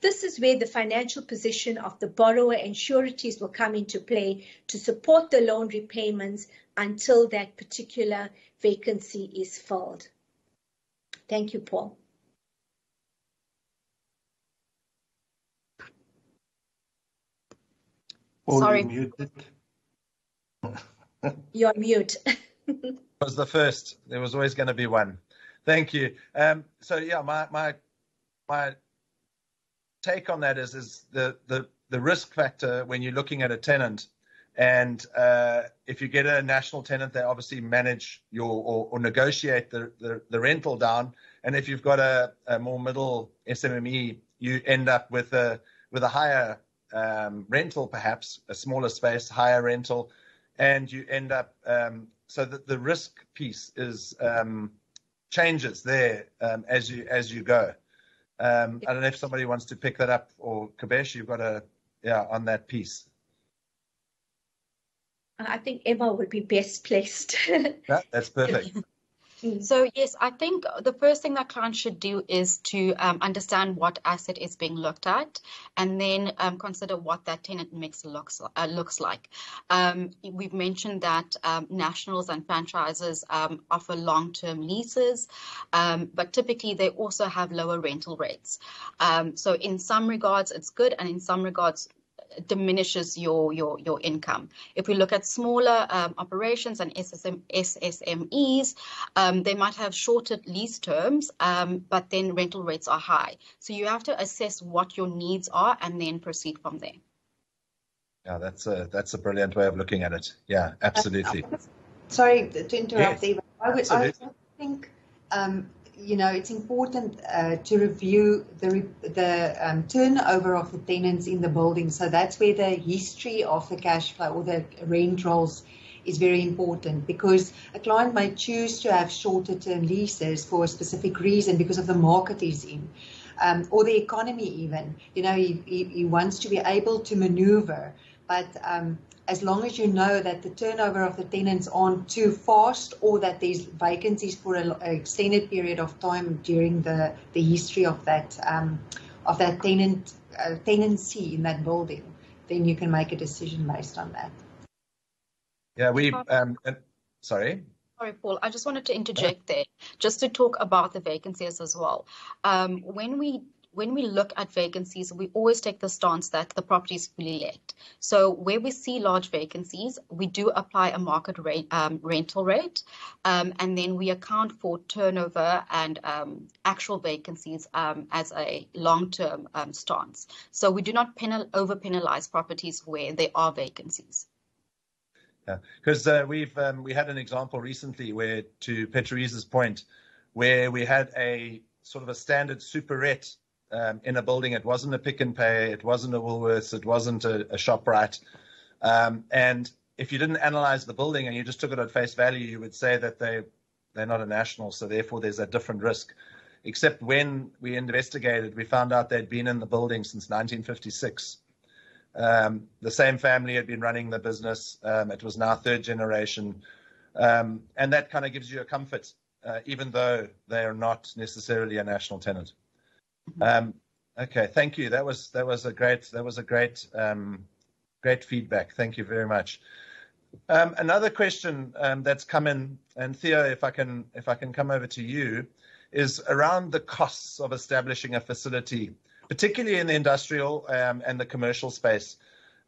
This is where the financial position of the borrower and sureties will come into play to support the loan repayments until that particular vacancy is filled. Thank you, Paul. Paul, sorry. You're muted. You're mute. That was the first. There was always going to be one. Thank you. My take on that is the risk factor when you're looking at a tenant, and if you get a national tenant, they obviously manage or negotiate the rental down, and if you've got a more middle SMME, you end up with a higher rental, perhaps a smaller space, higher rental, and you end up so that the risk piece is changes there as you go. I don't know if somebody wants to pick that up, or Kobesh, you've got on that piece. I think Emma would be best placed. Yeah, that's perfect. So yes, I think the first thing that clients should do is to understand what asset is being looked at, and then consider what that tenant mix looks like. We've mentioned that nationals and franchises offer long-term leases, but typically they also have lower rental rates. So in some regards it's good, and in some regards diminishes your income. If we look at smaller operations and SSMEs, they might have shorter lease terms, but then rental rates are high. So you have to assess what your needs are and then proceed from there. Yeah, that's a brilliant way of looking at it. Yeah, absolutely. Sorry to interrupt, Eva. I think you know, it's important to review the turnover of the tenants in the building. So that's where the history of the cash flow or the rent rolls is very important, because a client may choose to have shorter term leases for a specific reason because of the market he's in, or the economy even. You know, he wants to be able to maneuver, but as long as you know that the turnover of the tenants aren't too fast, or that there's vacancies for an extended period of time during the history of that tenant tenancy in that building, then you can make a decision based on that. Yeah, we sorry. Sorry, Paul, I just wanted to interject there just to talk about the vacancies as well. When we look at vacancies, we always take the stance that the property is fully let. So where we see large vacancies, we do apply a market rate, rental rate, and then we account for turnover and actual vacancies as a long-term stance. So we do not over-penalize properties where there are vacancies. Yeah, because we had an example recently where, to Petruise's point, where we had a sort of a standard superette in a building. It wasn't a Pick n Pay, it wasn't a Woolworths, it wasn't a ShopRite. And if you didn't analyze the building and you just took it at face value, you would say that they're not a national, so therefore there's a different risk. Except when we investigated, we found out they'd been in the building since 1956. The same family had been running the business. It was now third generation. And that kind of gives you a comfort, even though they are not necessarily a national tenant. Okay, thank you. That was a great feedback. Thank you very much. Another question that's come in, and Theo, if I can come over to you, is around the costs of establishing a facility, particularly in the industrial and the commercial space.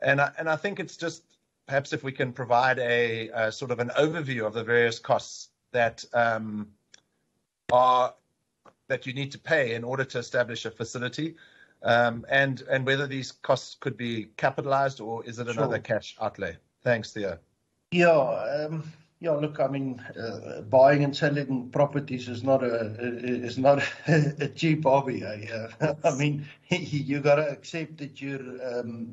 And I think it's just perhaps if we can provide a sort of an overview of the various costs that that you need to pay in order to establish a facility, and whether these costs could be capitalized or is it another cash outlay? Thanks, Theo. Yeah, look, I mean, buying and selling properties is not a cheap hobby. I mean, you got to accept that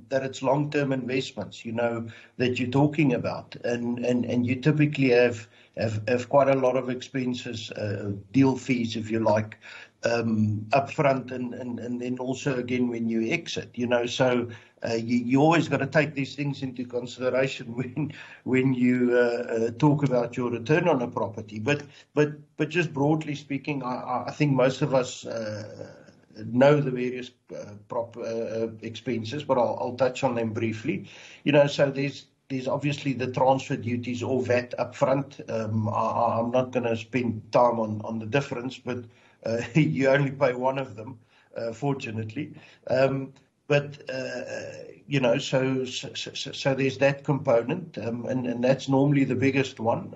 that it's long-term investments, you know, that you're talking about, and you typically have quite a lot of expenses, deal fees, if you like, upfront, and then also again when you exit, you know. So you always got to take these things into consideration when you talk about your return on a property. But just broadly speaking, I think most of us know the various expenses, but I'll touch on them briefly. You know, so there's obviously the transfer duties or VAT up front. I'm not going to spend time on the difference, but you only pay one of them, fortunately. You know, so there's that component, and that's normally the biggest one.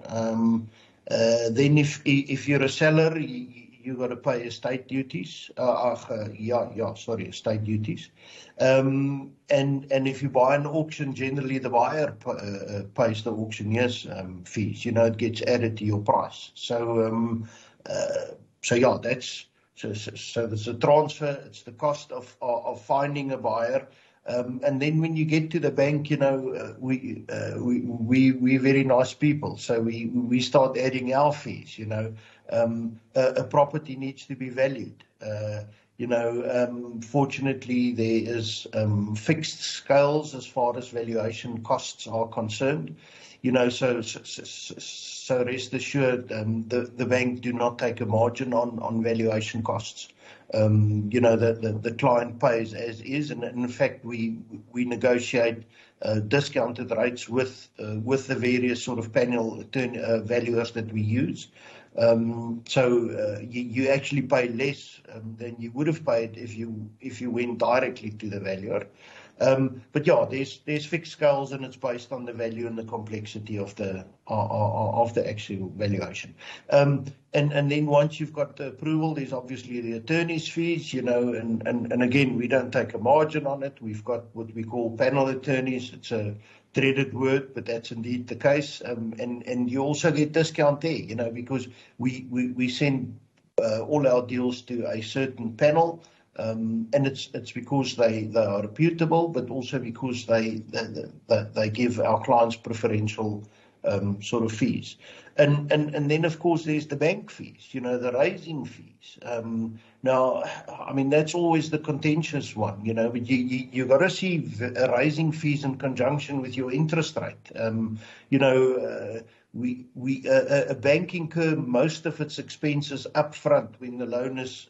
Then if you're a seller, you got to pay estate duties. Estate duties. And if you buy an auction, generally the buyer pays the auctioneer's fees. You know, it gets added to your price. So there's a transfer. It's the cost of finding a buyer. And then when you get to the bank, you know, we're very nice people, so we start adding our fees. You know, a property needs to be valued. You know, fortunately there is fixed scales as far as valuation costs are concerned. You know, so rest assured, the bank do not take a margin on valuation costs. You know, the client pays as is, and in fact we negotiate discounted rates with the various sort of panel valuers that we use. You actually pay less than you would have paid if you went directly to the valuer. But yeah, there's fixed scales, and it's based on the value and the complexity of the actual valuation. And then once you've got the approval, there's obviously the attorney's fees, you know, and again, we don't take a margin on it. We've got what we call panel attorneys. It's a dreaded word, but that's indeed the case. And you also get discount there, you know, because we send all our deals to a certain panel. And it's because they are reputable, but also because they give our clients preferential sort of fees. And then, of course, there's the bank fees, you know, the raising fees. Now, I mean, that's always the contentious one, you know, but you got to see raising fees in conjunction with your interest rate. You know, a bank incurs most of its expenses up front when the loan is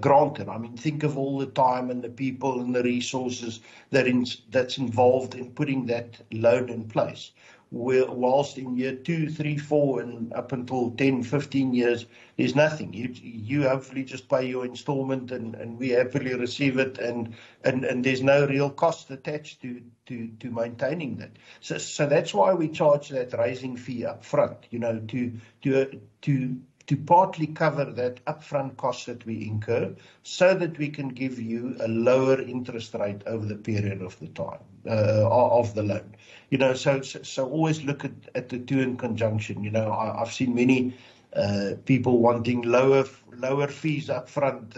granted. I mean, think of all the time and the people and the resources that's involved in putting that loan in place. Whilst in year 2, 3, 4, and up until 10, 15 years, there's nothing. You hopefully just pay your installment, and we happily receive it, and there's no real cost attached to maintaining that. So that's why we charge that raising fee up front, you know, to partly cover that upfront cost that we incur, so that we can give you a lower interest rate over the period of the time of the loan. You know, so always look at the two in conjunction. You know, I've seen many people wanting lower fees upfront,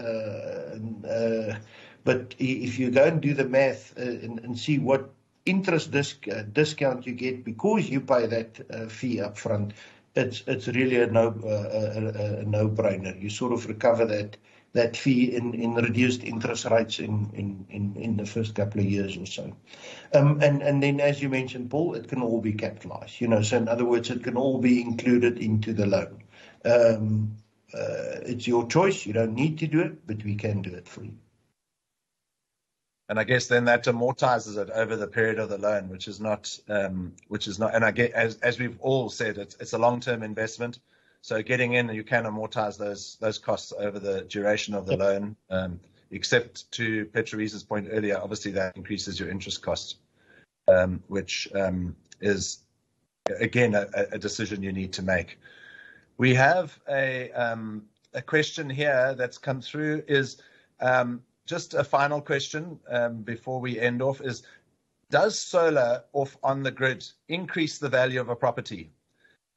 but if you go and do the math and see what interest discount you get because you pay that fee upfront. It's really a no-brainer. You sort of recover that fee in reduced interest rates in the first couple of years or so. And then, as you mentioned, Paul, it can all be capitalized. You know, so in other words, it can all be included into the loan. It's your choice. You don't need to do it, but we can do it for you. And I guess then that amortizes it over the period of the loan, which is not. And I get, as we've all said, it's a long-term investment. So getting in, you can amortize those costs over the duration of the loan. Except to Petruise's point earlier, obviously that increases your interest costs, which is again a decision you need to make. We have a question here that's come through. Is just a final question before we end off is, does solar off on the grid increase the value of a property?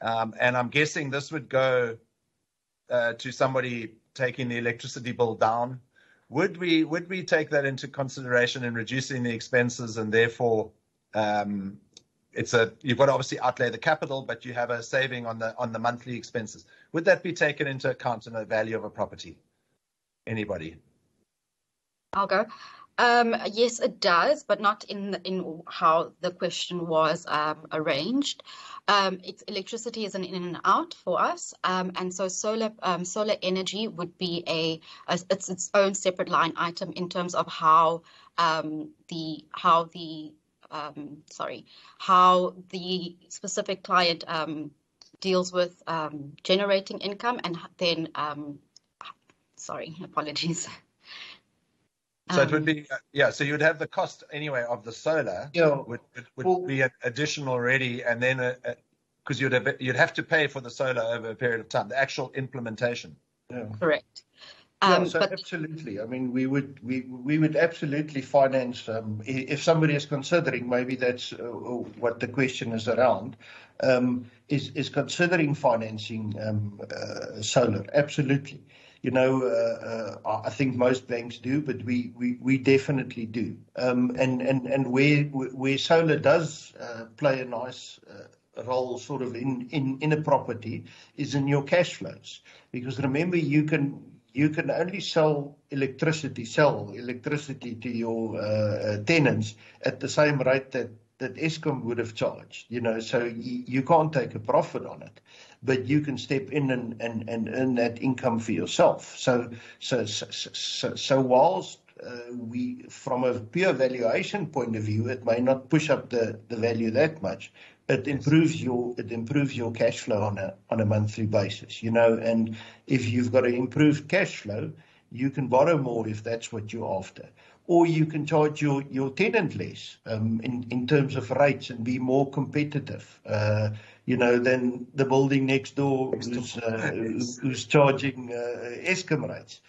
And I'm guessing this would go to somebody taking the electricity bill down. Would we take that into consideration in reducing the expenses, and therefore you've got to obviously outlay the capital, but you have a saving on the monthly expenses. Would that be taken into account in the value of a property? Anybody? I'll go. Yes, it does, but not in how the question was arranged. Electricity is an in and out for us, and so solar energy would be it's its own separate line item in terms of how the specific client deals with generating income, and then So it would be, so you'd have the cost anyway of the solar, would be an additional already, and then because you'd have to pay for the solar over a period of time, the actual implementation. Yeah. Correct. Absolutely. I mean, we would absolutely finance if somebody is considering, maybe that's what the question is around, is considering financing solar. Absolutely. You know, I think most banks do, but we definitely do. And where solar does play a nice role sort of in a property is in your cash flows. Because remember, you can only sell electricity to your tenants at the same rate that Eskom would have charged, you know, so you can't take a profit on it, but you can step in and earn that income for yourself. So whilst we, from a pure valuation point of view, it may not push up the value that much, it improves your cash flow on a monthly basis, you know, and if you've got an improved cash flow, you can borrow more if that's what you're after. or you can charge your tenant less in terms of rates and be more competitive, than the building next door who's charging Eskom rates.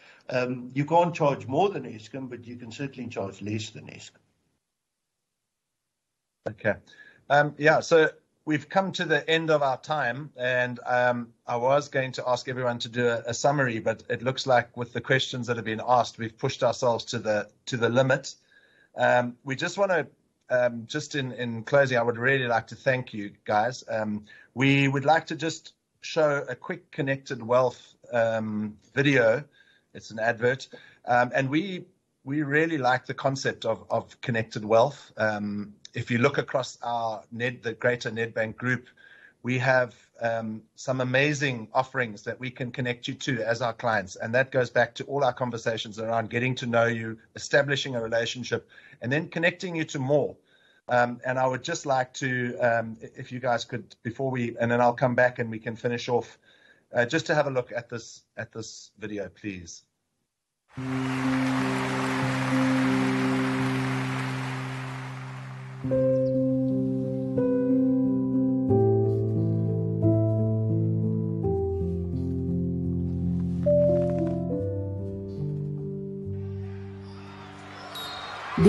You can't charge more than Eskom, but you can certainly charge less than Eskom. Okay. So we've come to the end of our time, and I was going to ask everyone to do a summary, but it looks like with the questions that have been asked, we've pushed ourselves to the limit. We just want to, in closing, I would really like to thank you guys. We would like to just show a quick Connected Wealth video. It's an advert, and we really like the concept of Connected Wealth. If you look across the greater Nedbank group, we have some amazing offerings that we can connect you to as our clients, and that goes back to all our conversations around getting to know you, establishing a relationship, and then connecting you to more. And I would just like to, if you guys could, and then I'll come back and we can finish off, just to have a look at this video, please. There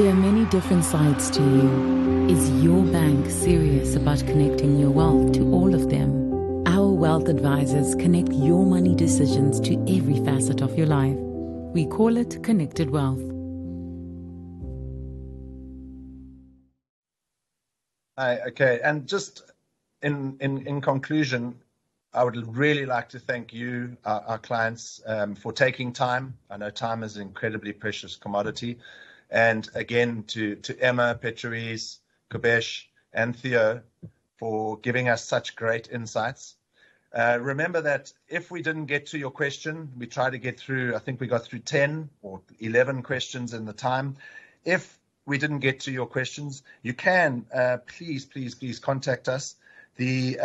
are many different sides to you. Is your bank serious about connecting your wealth to all of them? Our wealth advisors connect your money decisions to every facet of your life. We call it Connected Wealth. Okay, and just in conclusion, I would really like to thank you, our clients, for taking time. I know time is an incredibly precious commodity. And again, to Emma, Petruise, Kobesh, and Theo for giving us such great insights. Remember that if we didn't get to your question, we try to get through, I think we got through 10 or 11 questions in the time. If we didn't get to your questions, you can please contact us. The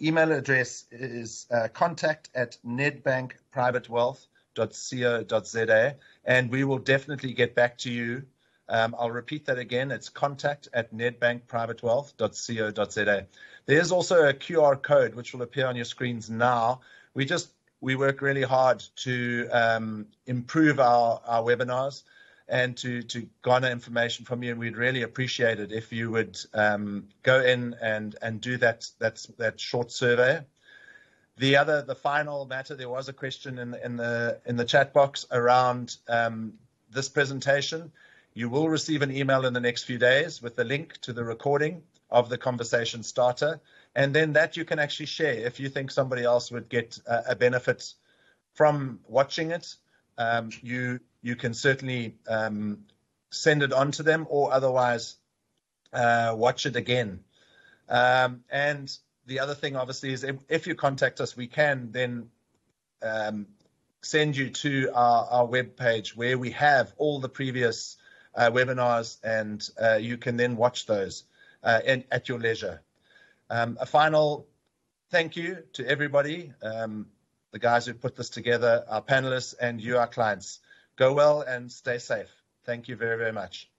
email address is contact@nedbankprivatewealth.co.za, and we will definitely get back to you. I'll repeat that again. It's contact@nedbankprivatewealth.co.za. There's also a QR code which will appear on your screens now. We work really hard to improve our webinars and to garner information from you. And we'd really appreciate it if you would go in and do that short survey. The final matter, there was a question in the chat box around this presentation. You will receive an email in the next few days with the link to the recording of the conversation starter, and then that you can actually share if you think somebody else would get a benefit from watching it. You can certainly send it on to them, or otherwise watch it again. And the other thing, obviously, is if you contact us, we can then send you to our web page where we have all the previous webinars, and you can then watch those at your leisure. A final thank you to everybody, the guys who put this together, our panelists, and you, our clients. Go well and stay safe. Thank you very, very much.